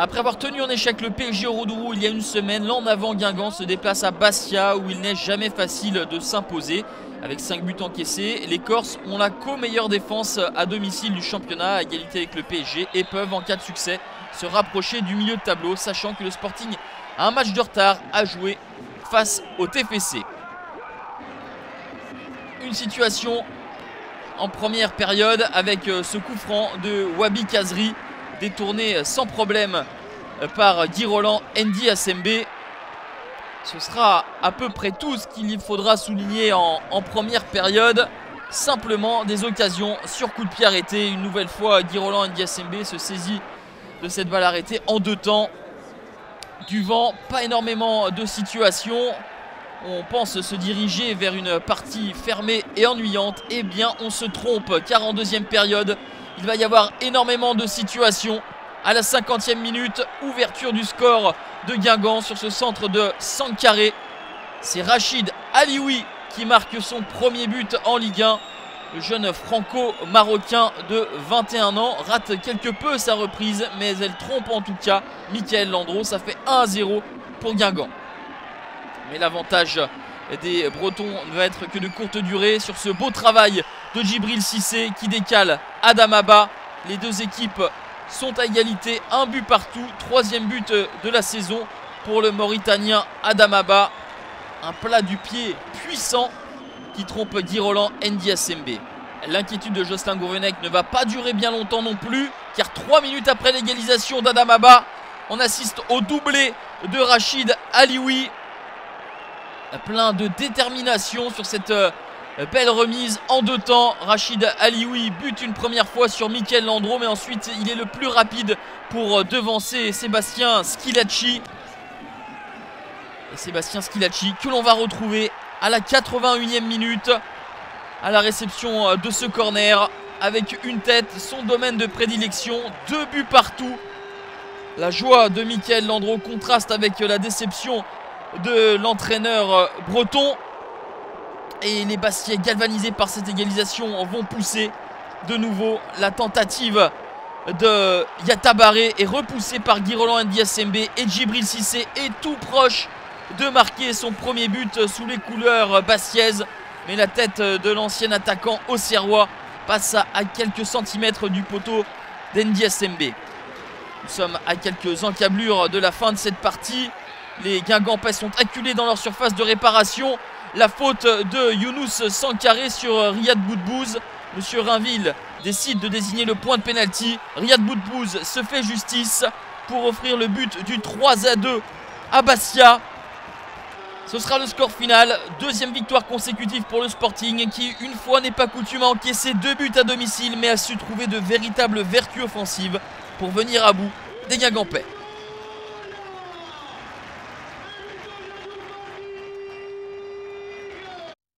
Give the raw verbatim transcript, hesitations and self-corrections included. Après avoir tenu en échec le P S G au Roudourou il y a une semaine, l'En Avant Guingamp se déplace à Bastia où il n'est jamais facile de s'imposer. Avec cinq buts encaissés, les Corses ont la co-meilleure défense à domicile du championnat à égalité avec le P S G et peuvent en cas de succès se rapprocher du milieu de tableau, sachant que le Sporting a un match de retard à jouer face au T F C. Une situation en première période avec ce coup franc de Wahbi Khazri détourné sans problème par Guy-Roland Ndy Assembé. Ce sera à peu près tout ce qu'il faudra souligner en, en première période. Simplement des occasions sur coup de pied arrêté. Une nouvelle fois, Guy-Roland Ndy Assembé se saisit de cette balle arrêtée en deux temps. Du vent, pas énormément de situations. On pense se diriger vers une partie fermée et ennuyante. Eh bien, on se trompe car en deuxième période, il va y avoir énormément de situations. À la cinquantième minute, ouverture du score de Guingamp sur ce centre de Sankharé. C'est Rachid Alioui qui marque son premier but en Ligue un. Le jeune franco-marocain de vingt et un ans rate quelque peu sa reprise, mais elle trompe en tout cas Mickaël Landreau. Ça fait un à zéro pour Guingamp. Mais l'avantage des Bretons ne va être que de courte durée sur ce beau travail de Djibril Cissé qui décale Adama Ba. Les deux équipes sont à égalité, un but partout. Troisième but de la saison pour le Mauritanien Adama Ba. Un plat du pied puissant qui trompe Guy-Roland Ndy Assembé. L'inquiétude de Jocelyn Gourenek ne va pas durer bien longtemps non plus, car trois minutes après l'égalisation d'Adama Ba, on assiste au doublé de Rachid Alioui. Plein de détermination sur cette belle remise en deux temps. Rachid Alioui bute une première fois sur Mickaël Landreau, mais ensuite il est le plus rapide pour devancer Sébastien Squillaci. Et Sébastien Squillaci que l'on va retrouver à la quatre-vingt-unième minute à la réception de ce corner avec une tête, son domaine de prédilection, deux buts partout. La joie de Mickaël Landreau contraste avec la déception de l'entraîneur breton, et les Bastiais, galvanisés par cette égalisation, vont pousser de nouveau. La tentative de Yatabaré est repoussée par Guy-Roland Ndy Assembé, et Djibril Cissé est tout proche de marquer son premier but sous les couleurs bastiaises, mais la tête de l'ancien attaquant auxerrois passe à quelques centimètres du poteau d'Ndy Assembé. Nous sommes à quelques encablures de la fin de cette partie. Les Guingampais sont acculés dans leur surface de réparation. La faute de Younousse Sankharé sur Riyad Boudebouz. Monsieur Rinville décide de désigner le point de pénalty. Riyad Boudebouz se fait justice pour offrir le but du trois à deux à Bastia. Ce sera le score final. Deuxième victoire consécutive pour le Sporting qui, une fois n'est pas coutume à encaisser deux buts à domicile, mais a su trouver de véritables vertus offensives pour venir à bout des Guingampais.